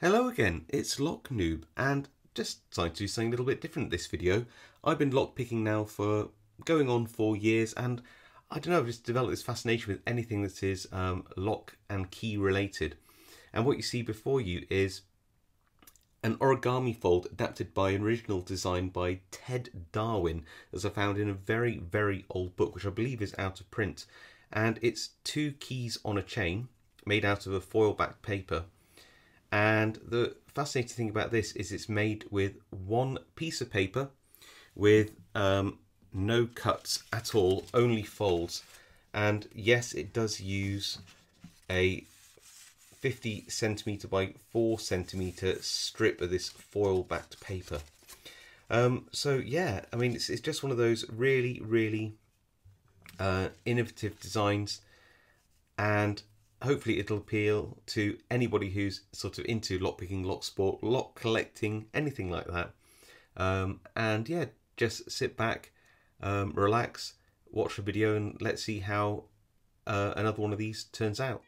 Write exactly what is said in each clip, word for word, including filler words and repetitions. Hello again, it's Lock Noob, and just decided to do something a little bit different this video. I've been lockpicking now for going on four years, and I don't know, I've just developed this fascination with anything that is um, lock and key related. And what you see before you is an origami fold adapted by an original design by Ted Darwin, as I found in a very, very old book, which I believe is out of print. And it's two keys on a chain, made out of a foil-backed paper. And the fascinating thing about this is it's made with one piece of paper with um, no cuts at all, only folds. And yes, it does use a fifty centimetre by four centimetre strip of this foil backed paper. Um, so yeah, I mean, it's, it's just one of those really, really uh, innovative designs, and hopefully it'll appeal to anybody who's sort of into lockpicking, lock sport, lock collecting, anything like that. Um, and yeah, just sit back, um, relax, watch the video, and let's see how uh, another one of these turns out.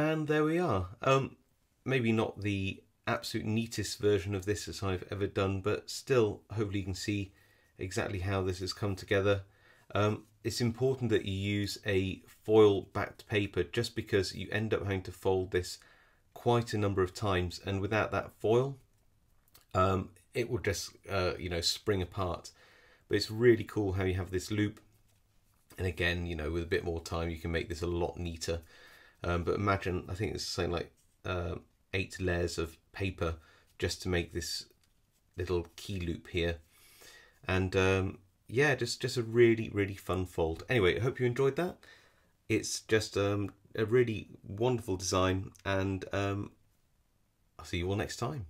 And there we are. Um, maybe not the absolute neatest version of this as I've ever done, but still hopefully you can see exactly how this has come together. Um, it's important that you use a foil backed paper, just because you end up having to fold this quite a number of times, and without that foil um, it will just uh, you know, spring apart. But it's really cool how you have this loop, and again, you know, with a bit more time you can make this a lot neater. Um, but imagine, I think it's something like uh, eight layers of paper just to make this little key loop here. And um, yeah, just just a really really fun fold. Anyway, I hope you enjoyed that. It's just um, a really wonderful design, and um, I'll see you all next time.